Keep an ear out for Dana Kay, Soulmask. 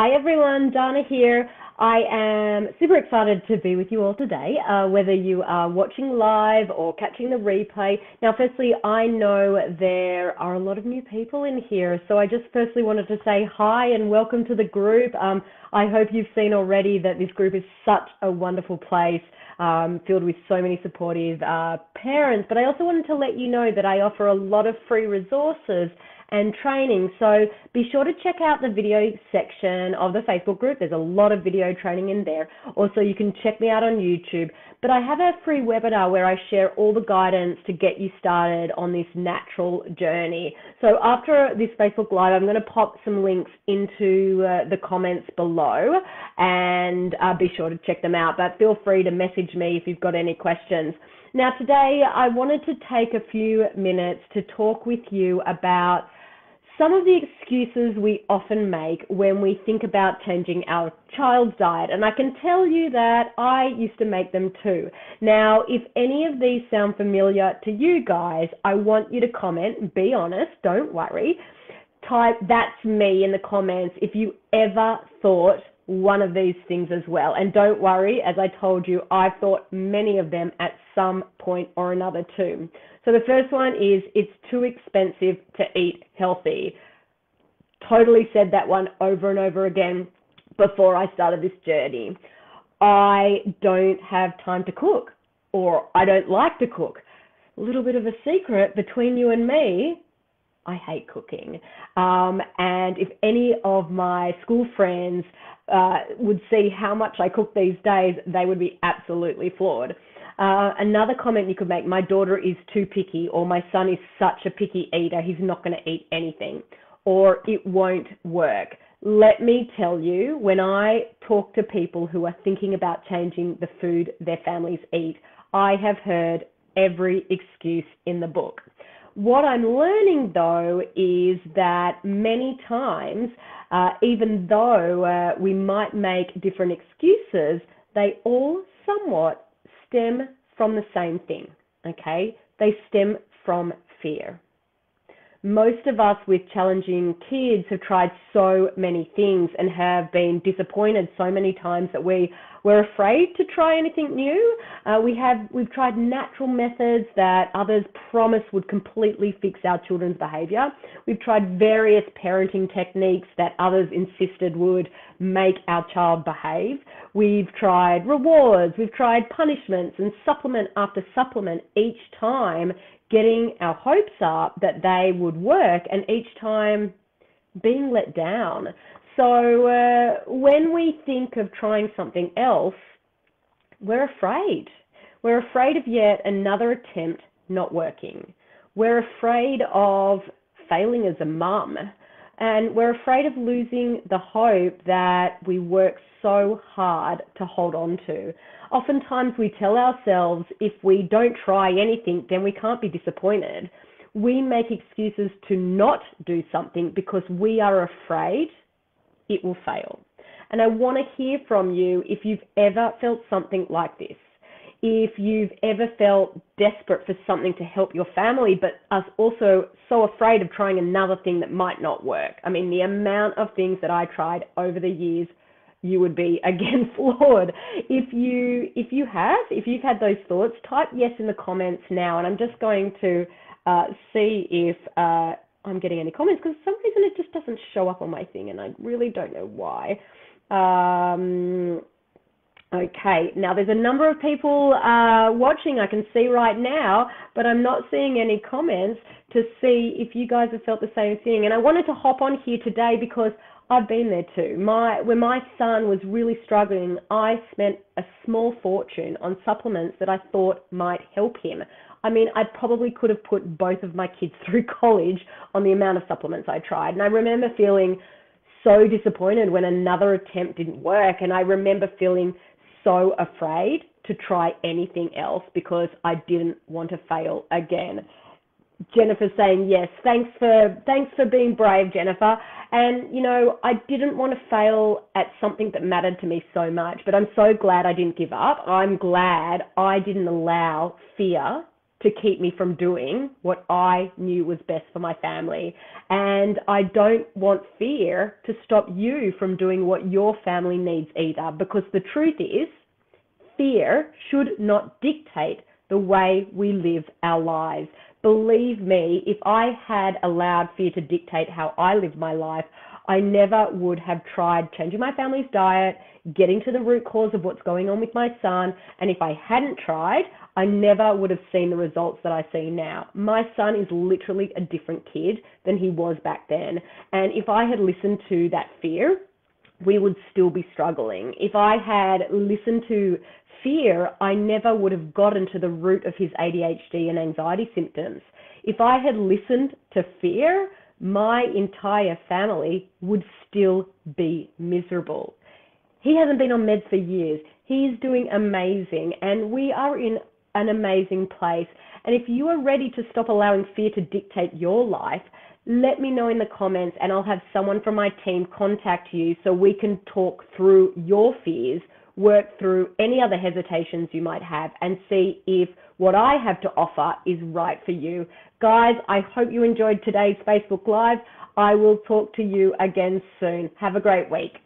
Hi everyone, Dana here. I am super excited to be with you all today, whether you are watching live or catching the replay. Now, firstly, I know there are a lot of new people in here, so I just firstly wanted to say hi and welcome to the group. I hope you've seen already that this group is such a wonderful place, filled with so many supportive parents, but I also wanted to let you know that I offer a lot of free resources and training. So be sure to check out the video section of the Facebook group. There's a lot of video training in there. Also, you can check me out on YouTube. But I have a free webinar where I share all the guidance to get you started on this natural journey. So after this Facebook Live, I'm going to pop some links into the comments below, and be sure to check them out. But feel free to message me if you've got any questions. Now, today, I wanted to take a few minutes to talk with you about some of the excuses we often make when we think about changing our child's diet, and I can tell you that I used to make them too. Now, if any of these sound familiar to you guys, I want you to comment, be honest, don't worry. Type "that's me" in the comments if you ever thought one of these things as well. And don't worry, as I told you, I thought many of them at some point or another too. So the first one is, it's too expensive to eat healthy. Totally said that one over and over again before I started this journey. I don't have time to cook, or I don't like to cook. A little bit of a secret between you and me, I hate cooking. And if any of my school friends would see how much I cook these days, they would be absolutely floored. Another comment you could make, my daughter is too picky, or my son is such a picky eater, he's not going to eat anything, or it won't work. Let me tell you, when I talk to people who are thinking about changing the food their families eat, I have heard every excuse in the book. What I'm learning, though, is that many times, even though we might make different excuses, they all somewhat stem from the same thing, okay? They stem from fear. Most of us with challenging kids have tried so many things and have been disappointed so many times that we're afraid to try anything new. We've tried natural methods that others promise would completely fix our children's behaviour. We've tried various parenting techniques that others insisted would make our child behave. We've tried rewards, we've tried punishments, and supplement after supplement, each time getting our hopes up that they would work, and each time being let down. So when we think of trying something else, we're afraid. We're afraid of yet another attempt not working. We're afraid of failing as a mum. And we're afraid of losing the hope that we work so hard to hold on to. Oftentimes we tell ourselves if we don't try anything, then we can't be disappointed. We make excuses to not do something because we are afraid it will fail. And I want to hear from you if you've ever felt something like this. If you've ever felt desperate for something to help your family, but are also so afraid of trying another thing that might not work. I mean, the amount of things that I tried over the years, you would be, again, floored. If you've had those thoughts, type yes in the comments now, and I'm just going to see if I'm getting any comments, because for some reason it just doesn't show up on my thing, and I really don't know why. Okay, now there's a number of people watching, I can see right now, but I'm not seeing any comments to see if you guys have felt the same thing. And I wanted to hop on here today because I've been there too. When my son was really struggling, I spent a small fortune on supplements that I thought might help him. I mean, I probably could have put both of my kids through college on the amount of supplements I tried. And I remember feeling so disappointed when another attempt didn't work. And I remember feeling so afraid to try anything else because I didn't want to fail again. Jennifer's saying yes. Thanks for being brave, Jennifer. And you know, I didn't want to fail at something that mattered to me so much, but I'm so glad I didn't give up. I'm glad I didn't allow fear to keep me from doing what I knew was best for my family. And I don't want fear to stop you from doing what your family needs either, because the truth is, fear should not dictate the way we live our lives. Believe me, if I had allowed fear to dictate how I live my life, I never would have tried changing my family's diet, getting to the root cause of what's going on with my son. And if I hadn't tried, I never would have seen the results that I see now. My son is literally a different kid than he was back then. And if I had listened to that fear, we would still be struggling. If I had listened to fear, I never would have gotten to the root of his ADHD and anxiety symptoms. If I had listened to fear, my entire family would still be miserable. He hasn't been on meds for years. He's doing amazing, and we are in an amazing place. And if you are ready to stop allowing fear to dictate your life, let me know in the comments and I'll have someone from my team contact you so we can talk through your fears, work through any other hesitations you might have, and see if what I have to offer is right for you. Guys, I hope you enjoyed today's Facebook Live. I will talk to you again soon. Have a great week.